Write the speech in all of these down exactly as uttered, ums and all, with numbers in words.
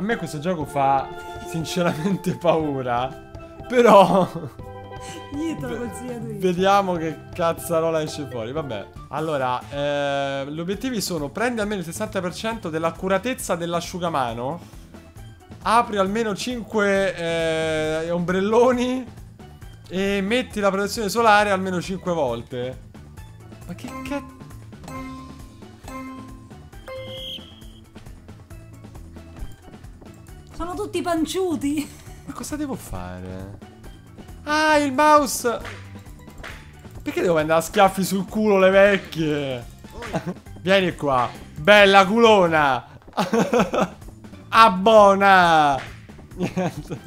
a me questo gioco fa sinceramente paura. Però vediamo che cazzarola esce fuori. Vabbè. Allora, eh, gli obiettivi sono: prendi almeno il sessanta per cento dell'accuratezza dell'asciugamano, apri almeno cinque eh, ombrelloni e metti la protezione solare almeno cinque volte. Ma che cazzo? Sono tutti panciuti. Ma cosa devo fare? Ah, il mouse! Perché devo andare a schiaffi sul culo le vecchie? Vieni qua, bella culona! Abbona! Niente.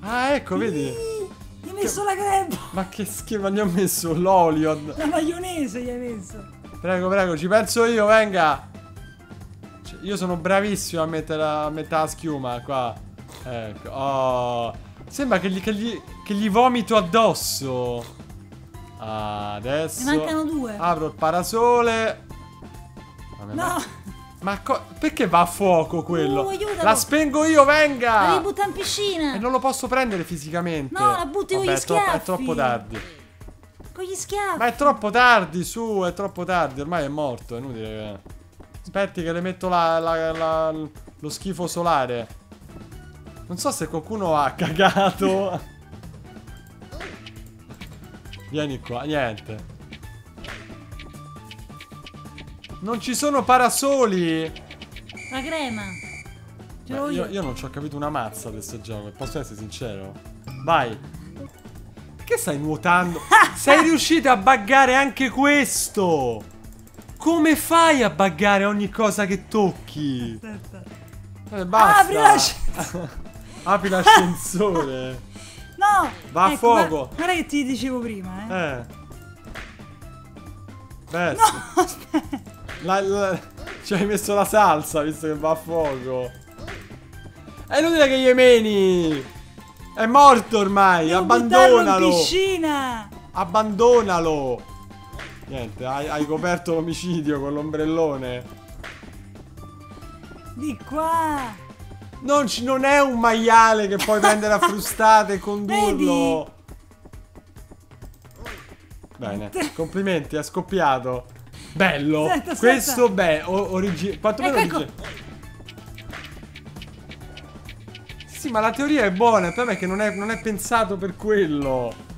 Ah, ecco, vedi? Gli ho messo che... la crepa! Ma che schifo, gli ho messo l'olio! La maionese gli hai messo! Prego, prego, ci penso io, venga! Io sono bravissimo a mettere a metà la schiuma qua. Ecco. Oh. Sembra che gli, che, gli, che gli vomito addosso. Ah, adesso ne mancano due. Apro il parasole. Vabbè, no. Ma, ma perché va a fuoco quello? Uh, la spengo io, venga. La butta in piscina. E non lo posso prendere fisicamente. No, la butti con gli schiaffi. È troppo tardi. Con gli schiaffi. Ma è troppo tardi, su, è troppo tardi. Ormai è morto, è inutile che... Aspetti che le metto la, la, la, lo schifo solare. Non so se qualcuno ha cagato. Vieni qua, niente. Non ci sono parasoli. La crema. Beh, io, io non ci ho capito una mazza di questo gioco, posso essere sincero. Vai. Perché stai nuotando? Sei riuscito a buggare anche questo? Come fai a buggare ogni cosa che tocchi? Aspetta. Eh, basta. Apri l'ascensore. Apri l'ascensore. No. Va a ecco, fuoco. Ma... guarda che ti dicevo prima, eh. Eh. Beh. No, la, la... ci hai messo la salsa, visto che va a fuoco. È inutile che gli meni. È morto ormai. Devo abbandonalo. In piscina. Abbandonalo. Niente, hai, hai coperto l'omicidio con l'ombrellone. Di qua. Non, ci, non è un maiale che puoi prendere a frustate e condurlo. Vedi? Bene, complimenti, ha scoppiato. Bello. Aspetta, aspetta. Questo beh, origine. Quanto meno ecco, origine. Ecco. Sì, ma la teoria è buona, il problema è che non è, non è pensato per quello.